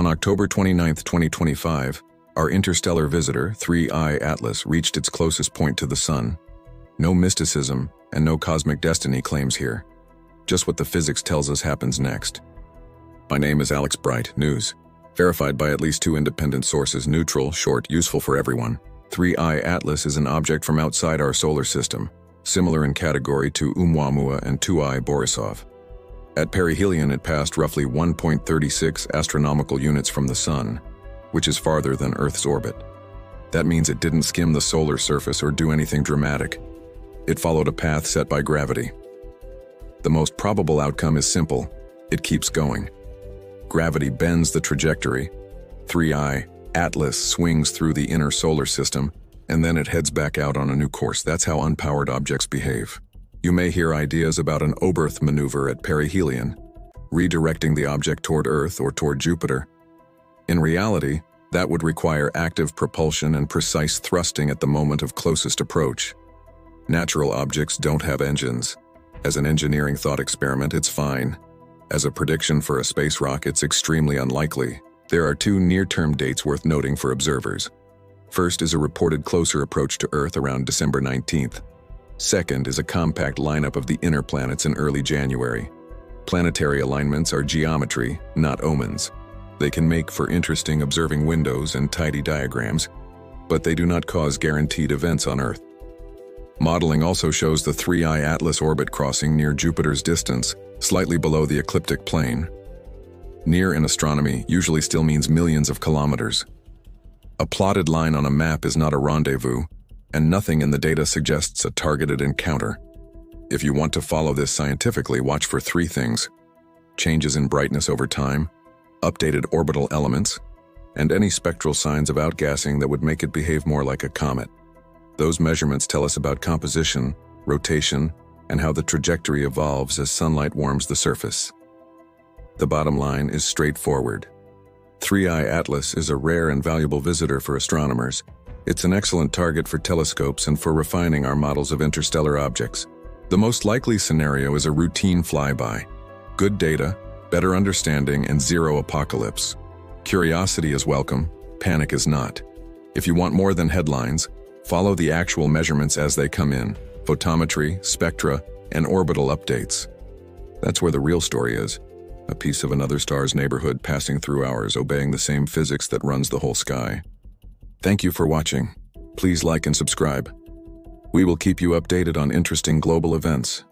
on October 29, 2025, our interstellar visitor 3I/ATLAS reached its closest point to the Sun. No mysticism and no cosmic destiny claims here. Just what the physics tells us happens next. My name is Alex Bright, News. Verified by at least two independent sources, neutral, short, useful for everyone. 3I/ATLAS is an object from outside our solar system, similar in category to 'Oumuamua and 2I Borisov. At perihelion it passed roughly 1.36 astronomical units from the Sun, which is farther than Earth's orbit. That means it didn't skim the solar surface or do anything dramatic. It followed a path set by gravity. The most probable outcome is simple. It keeps going. Gravity bends the trajectory. 3I/ATLAS swings through the inner solar system, and then it heads back out on a new course. That's how unpowered objects behave. You may hear ideas about an Oberth maneuver at perihelion, redirecting the object toward Earth or toward Jupiter. In reality, that would require active propulsion and precise thrusting at the moment of closest approach. Natural objects don't have engines. As an engineering thought experiment, it's fine. As a prediction for a space rock, it's extremely unlikely. There are two near-term dates worth noting for observers. First is a reported closer approach to Earth around December 19th. Second is a compact lineup of the inner planets in early January. Planetary alignments are geometry, not omens. They can make for interesting observing windows and tidy diagrams, but they do not cause guaranteed events on Earth. Modeling also shows the 3I/ATLAS orbit crossing near Jupiter's distance, slightly below the ecliptic plane. Near in astronomy usually still means millions of kilometers. A plotted line on a map is not a rendezvous, and nothing in the data suggests a targeted encounter. If you want to follow this scientifically, watch for three things: changes in brightness over time, updated orbital elements, and any spectral signs of outgassing that would make it behave more like a comet. Those measurements tell us about composition, rotation, and how the trajectory evolves as sunlight warms the surface. The bottom line is straightforward. 3I/ATLAS is a rare and valuable visitor for astronomers. It's an excellent target for telescopes and for refining our models of interstellar objects. The most likely scenario is a routine flyby. Good data, better understanding, and zero apocalypse. Curiosity is welcome, panic is not. If you want more than headlines, follow the actual measurements as they come in: photometry, spectra, and orbital updates. That's where the real story is. A piece of another star's neighborhood passing through ours, obeying the same physics that runs the whole sky. Thank you for watching. Please like and subscribe. We will keep you updated on interesting global events.